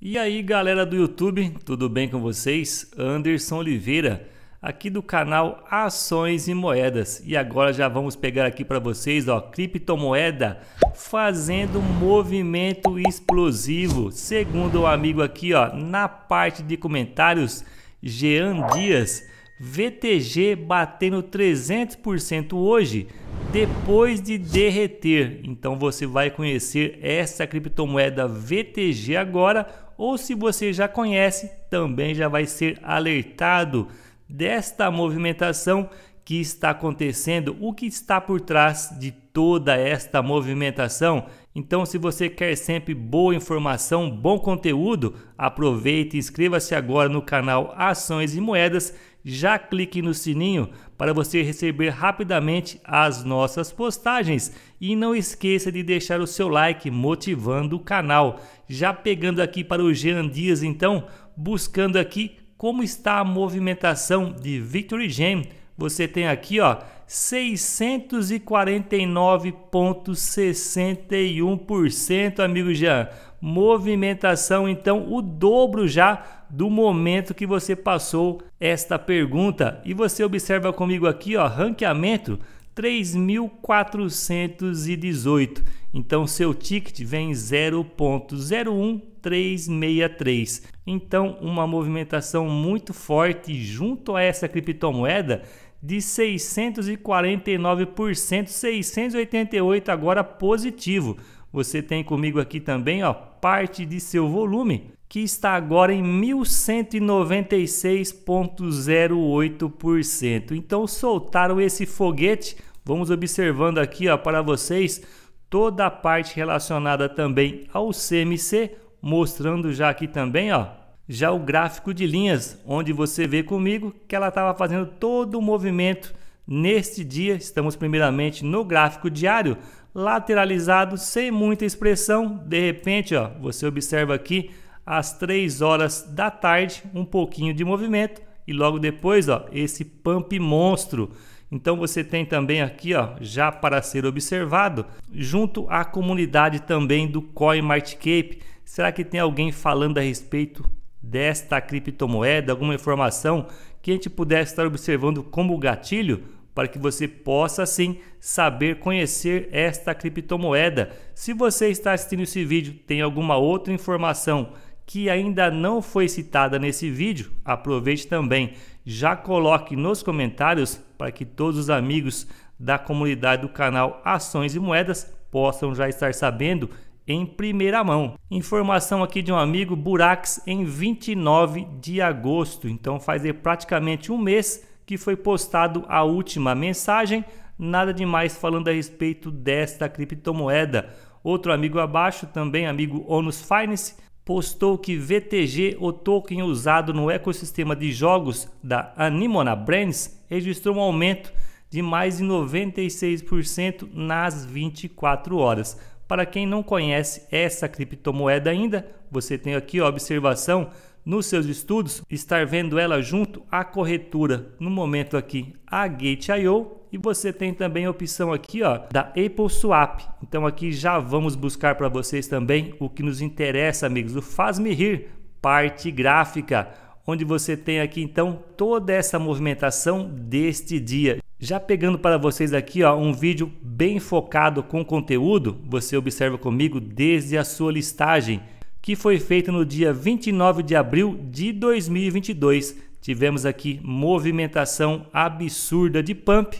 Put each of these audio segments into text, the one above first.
E aí galera do YouTube, tudo bem com vocês? Anderson Oliveira, aqui do canal Ações e Moedas. E agora já vamos pegar aqui para vocês, ó, criptomoeda fazendo movimento explosivo. Segundo o amigo aqui, ó, na parte de comentários, Jean Dias, VTG batendo 300% hoje, depois de derreter. Então você vai conhecer essa criptomoeda VTG agora, ou se você já conhece, também já vai ser alertado desta movimentação que está acontecendo, o que está por trás de toda esta movimentação. Então, se você quer sempre boa informação, bom conteúdo, aproveite e inscreva-se agora no canal Ações e Moedas. Já clique no sininho para você receber rapidamente as nossas postagens. E não esqueça de deixar o seu like motivando o canal. Já pegando aqui para o Jean Dias, então, buscando aqui como está a movimentação de Victory Gem. Você tem aqui, ó, 649,61%, amigo Jean. Movimentação, então, o dobro já do momento que você passou esta pergunta. E você observa comigo aqui, ó, ranqueamento 3.418. Então, seu ticket vem 0.01363. Então, uma movimentação muito forte junto a essa criptomoeda de 649%, 688 agora positivo. Você tem comigo aqui também, ó, parte de seu volume que está agora em 1196,08%. Então soltaram esse foguete. Vamos observando aqui, ó, para vocês toda a parte relacionada também ao CMC, mostrando já aqui também, ó, já o gráfico de linhas, onde você vê comigo que ela estava fazendo todo o movimento neste dia. Estamos primeiramente no gráfico diário, lateralizado, sem muita expressão. De repente, ó, você observa aqui às 3 horas da tarde um pouquinho de movimento e logo depois, ó, esse pump monstro. Então você tem também aqui, ó, já para ser observado, junto à comunidade também do CoinMarketCap. Será que tem alguém falando a respeito desta criptomoeda, alguma informação que a gente pudesse estar observando como gatilho para que você possa sim saber conhecer esta criptomoeda? Se você está assistindo esse vídeo, tem alguma outra informação que ainda não foi citada nesse vídeo, aproveite também, já coloque nos comentários para que todos os amigos da comunidade do canal Ações e Moedas possam já estar sabendo em primeira mão. Informação aqui de um amigo, Burax, em 29 de agosto. Então faz praticamente um mês que foi postado a última mensagem, nada demais falando a respeito desta criptomoeda. Outro amigo abaixo também, amigo Onus Finance, postou que VTG, o token usado no ecossistema de jogos da Animona Brands, registrou um aumento de mais de 96% nas 24 horas. Para quem não conhece essa criptomoeda ainda, você tem aqui a observação nos seus estudos, estar vendo ela junto à corretora, no momento aqui, a Gate.io. E você tem também a opção aqui, ó, da Apple Swap. Então aqui já vamos buscar para vocês também o que nos interessa, amigos, o Faz-me-Rir, parte gráfica, onde você tem aqui então toda essa movimentação deste dia. Já pegando para vocês aqui, ó, um vídeo bem focado com conteúdo, você observa comigo desde a sua listagem, que foi feita no dia 29 de abril de 2022. Tivemos aqui movimentação absurda de pump,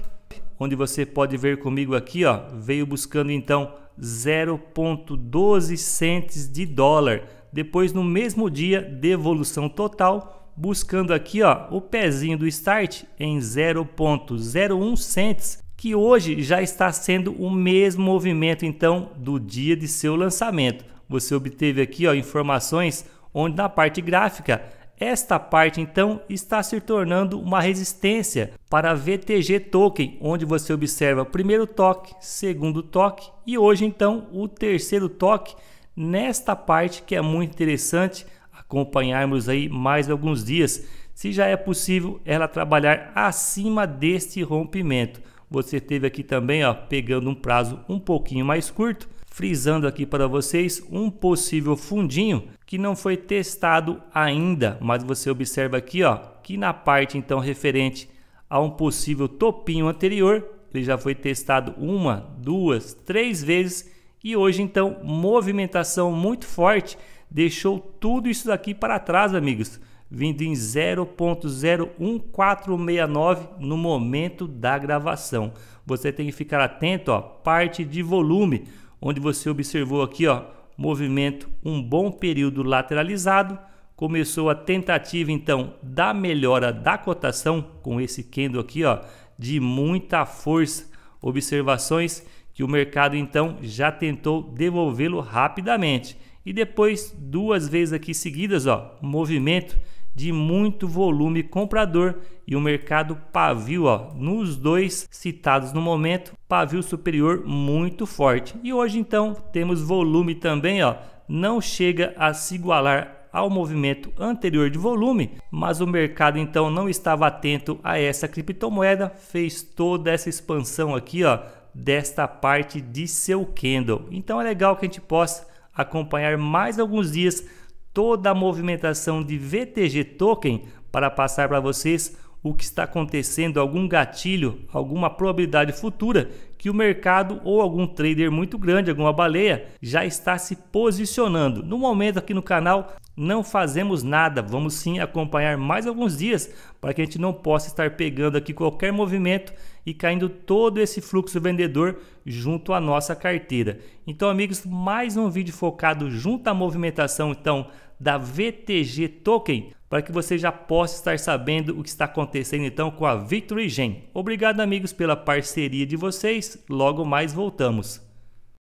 onde você pode ver comigo aqui, ó, veio buscando então 0.12 cents de dólar. Depois no mesmo dia, devolução total, buscando aqui, ó, o pezinho do start em 0.01 cents, que hoje já está sendo o mesmo movimento então do dia de seu lançamento. Você obteve aqui, ó, informações onde na parte gráfica esta parte então está se tornando uma resistência para a VTG Token, onde você observa o primeiro toque, segundo toque e hoje então o terceiro toque nesta parte, que é muito interessante acompanharmos aí mais alguns dias, se já é possível ela trabalhar acima deste rompimento. Você teve aqui também, ó, pegando um prazo um pouquinho mais curto, frisando aqui para vocês um possível fundinho que não foi testado ainda, mas você observa aqui, ó, que na parte então referente a um possível topinho anterior, ele já foi testado uma, duas, três vezes e hoje então movimentação muito forte deixou tudo isso daqui para trás, amigos, vindo em 0.01469 no momento da gravação. Você tem que ficar atento, ó, parte de volume, onde você observou aqui, ó, movimento um bom período lateralizado, começou a tentativa então da melhora da cotação com esse candle aqui, ó, de muita força, observações que o mercado então já tentou devolvê-lo rapidamente e depois duas vezes aqui seguidas, ó, movimento de muito volume comprador e o mercado pavio, ó, nos dois citados no momento, pavio superior muito forte. E hoje então temos volume também, ó, não chega a se igualar ao movimento anterior de volume, mas o mercado então não estava atento a essa criptomoeda, fez toda essa expansão aqui, ó, desta parte de seu candle. Então é legal que a gente possa acompanhar mais alguns dias toda a movimentação de VTG Token para passar para vocês o que está acontecendo, algum gatilho, alguma probabilidade futura que o mercado ou algum trader muito grande, alguma baleia, já está se posicionando. No momento aqui no canal não fazemos nada, vamos sim acompanhar mais alguns dias para que a gente não possa estar pegando aqui qualquer movimento e caindo todo esse fluxo vendedor junto à nossa carteira. Então, amigos, mais um vídeo focado junto à movimentação então da VTG Token, para que você já possa estar sabendo o que está acontecendo então com a Victory Gem. Obrigado, amigos, pela parceria de vocês. Logo mais voltamos.